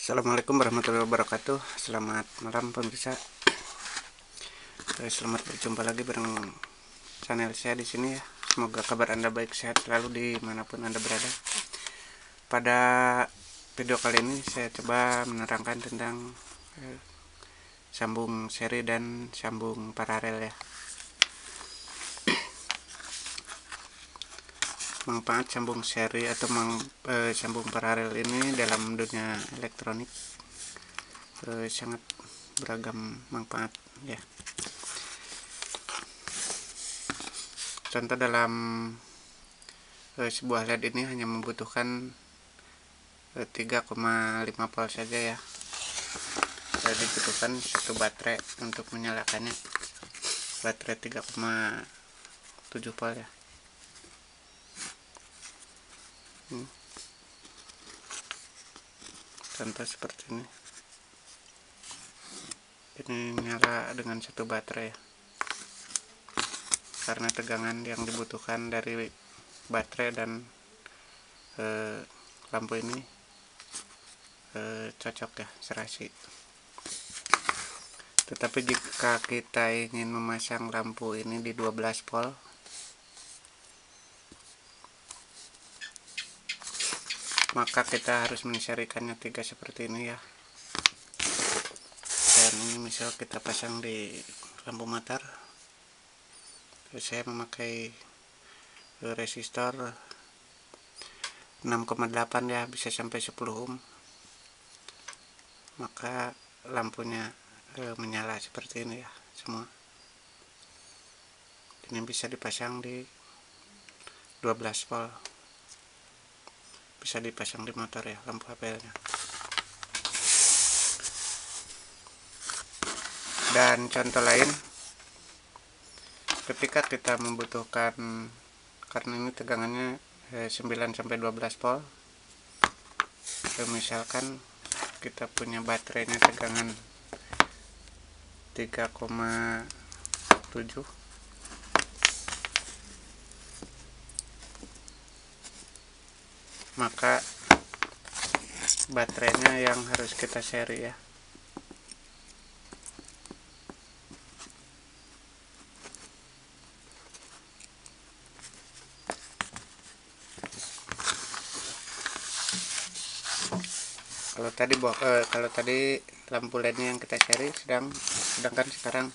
Assalamualaikum warahmatullahi wabarakatuh. Selamat malam pemirsa. Selamat berjumpa lagi bareng channel saya di sini ya. Semoga kabar Anda baik sehat selalu dimanapun Anda berada. Pada video kali ini saya coba menerangkan tentang sambung seri dan sambung paralel ya. Manfaat sambung seri atau sambung paralel ini dalam dunia elektronik sangat beragam manfaat ya. Contoh dalam sebuah LED ini hanya membutuhkan 3,5 volt saja ya. Dibutuhkan satu baterai untuk menyalakannya, baterai 3,7 volt ya. Contoh seperti ini. Ini nyala dengan satu baterai ya. Karena tegangan yang dibutuhkan dari baterai dan lampu ini cocok ya, serasi. Tetapi jika kita ingin memasang lampu ini di 12 volt maka kita harus menserikannya 3 seperti ini ya. Dan ini misal kita pasang di lampu matar, saya memakai resistor 6,8 ya, bisa sampai 10 ohm, maka lampunya menyala seperti ini ya semua. Ini bisa dipasang di 12 volt, bisa dipasang di motor ya, lampu HPL-nya. Dan contoh lain, ketika kita membutuhkan, karena ini tegangannya 9-12 volt, misalkan kita punya baterainya tegangan 3,7, maka baterainya yang harus kita seri ya. Kalau tadi lampu LED-nya yang kita seri, sedangkan sekarang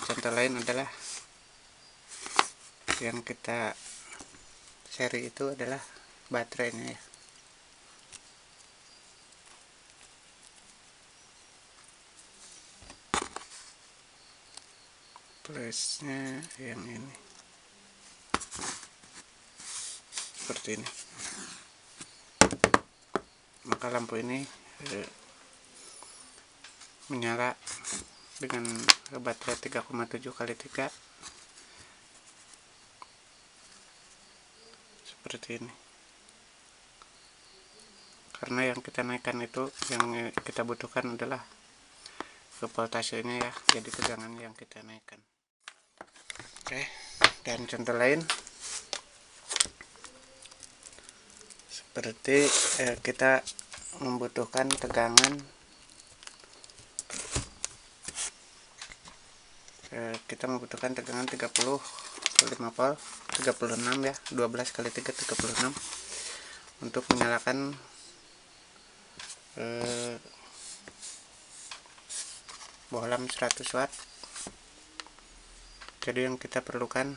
contoh lain adalah yang kita seri itu adalah baterainya ya. Plusnya yang ini seperti ini, maka lampu ini menyala dengan baterai 3,7 kali 3 seperti ini. Karena yang kita naikkan itu, yang kita butuhkan adalah voltasenya ya, jadi tegangan yang kita naikkan. Oke, dan contoh lain seperti kita membutuhkan tegangan, kita membutuhkan tegangan 35 volt, 36 ya, 12 kali 3, 36 untuk menyalakan bohlam 100 watt. Jadi yang kita perlukan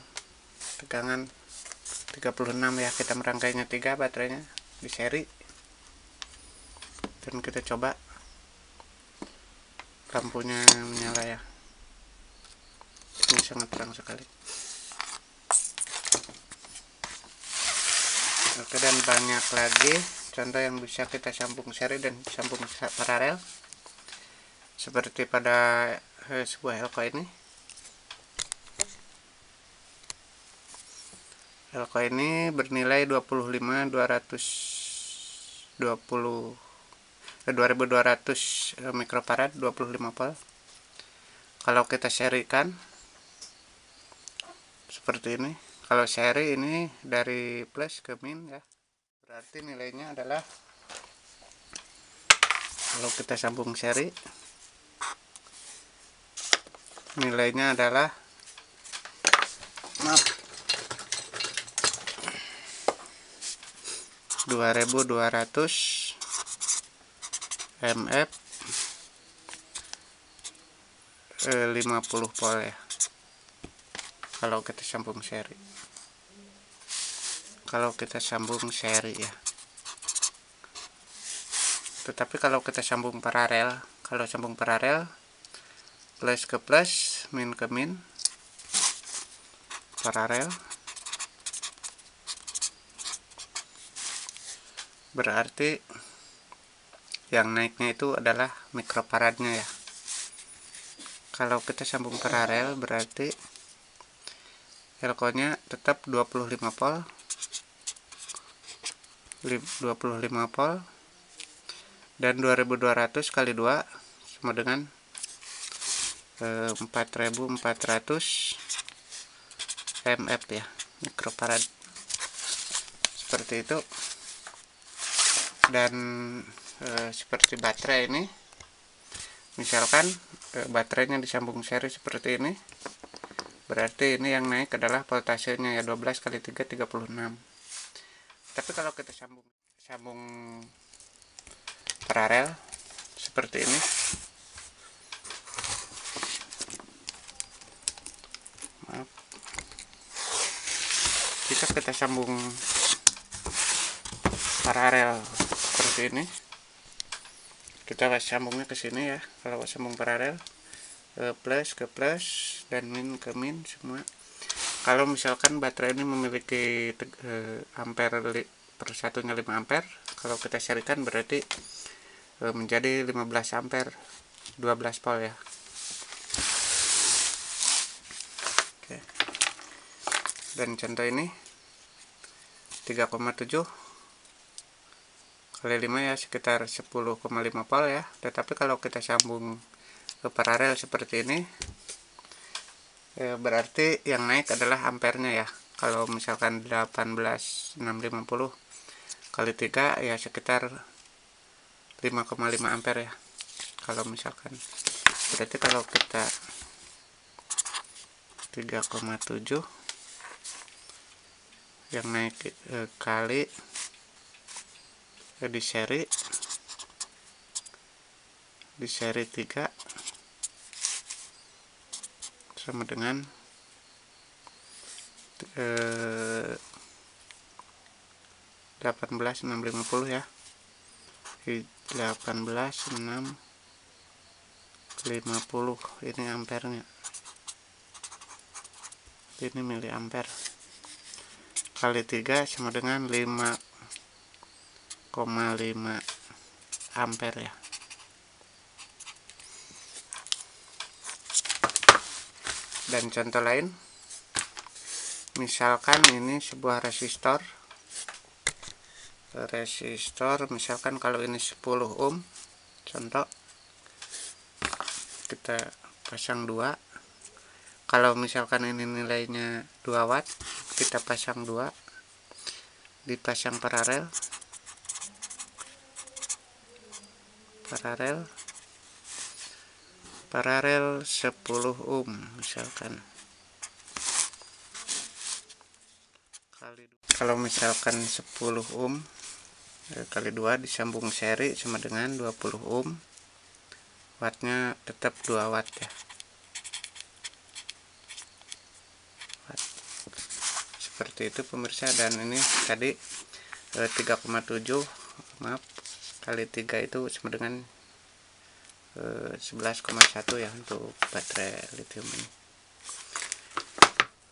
tegangan 36 ya. Kita merangkainya 3 baterainya di seri, dan kita coba lampunya menyala ya. Ini sangat terang sekali. Oke, dan banyak lagi contoh yang bisa kita sambung seri dan sambung paralel seperti pada sebuah elko ini. Elko ini bernilai 2200 mikrofarad, 25 volt. Kalau kita serikan seperti ini, kalau seri ini dari plus ke min ya, berarti nilainya adalah Kalau kita sambung seri, nilainya adalah 2200 mF 50 volt ya. Kalau kita sambung seri, ya. Tetapi kalau kita sambung paralel, plus ke plus, min ke min, paralel, berarti yang naiknya itu adalah mikrofaradnya ya. Kalau kita sambung paralel berarti elko-nya tetap 25 volt dan 2200 kali 2 sama dengan 4400 mF ya, mikrofarad. Seperti itu. Dan seperti baterai ini, misalkan baterainya disambung seri seperti ini, berarti ini yang naik adalah voltasenya ya, 12 kali 3, 36. Tapi kalau kita sambung paralel seperti ini, jika kita sambung paralel seperti ini, kita sambungnya ke sini ya. Kalau sambung paralel, plus ke plus dan min ke min semua. Kalau misalkan baterai ini memiliki ampere per satunya 5 ampere, kalau kita serikan berarti menjadi 15 ampere 12 volt ya. Oke. Dan contoh ini 3,7 kali 5 ya, sekitar 10,5 volt ya. Tetapi kalau kita sambung ke paralel seperti ini, berarti yang naik adalah ampernya ya. Kalau misalkan 18650 kali 3 ya, sekitar 5,5 ampere ya. Kalau misalkan berarti kalau kita 3,7 yang naik kali di seri 3 sama dengan 18650 ya, 18650 ini ampernya, ini mili ampere, kali 3 sama dengan 5,5 ampere ya. Dan contoh lain, misalkan ini sebuah resistor, misalkan kalau ini 10 ohm, contoh kita pasang 2. Kalau misalkan ini nilainya 2 watt, kita pasang 2, dipasang paralel 10 ohm misalkan. Kalau misalkan 10 ohm kali 2 disambung seri sama dengan 20 ohm, wattnya tetap 2 watt ya. Seperti itu pemirsa. Dan ini tadi 3,7 kali 3 itu sama dengan 11,1 ya untuk baterai lithium ini.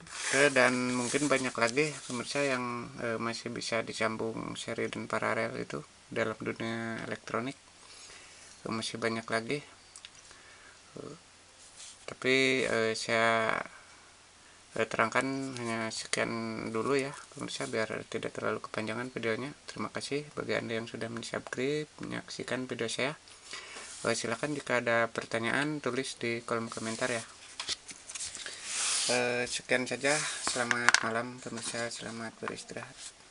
Oke, dan mungkin banyak lagi pemirsa yang masih bisa disambung seri dan paralel itu dalam dunia elektronik. Masih banyak lagi, tapi saya terangkan hanya sekian dulu ya pemirsa, biar tidak terlalu kepanjangan videonya. Terima kasih bagi Anda yang sudah mensubscribe menyaksikan video saya. Silahkan jika ada pertanyaan tulis di kolom komentar ya. Sekian saja, selamat malam pemirsa, selamat beristirahat.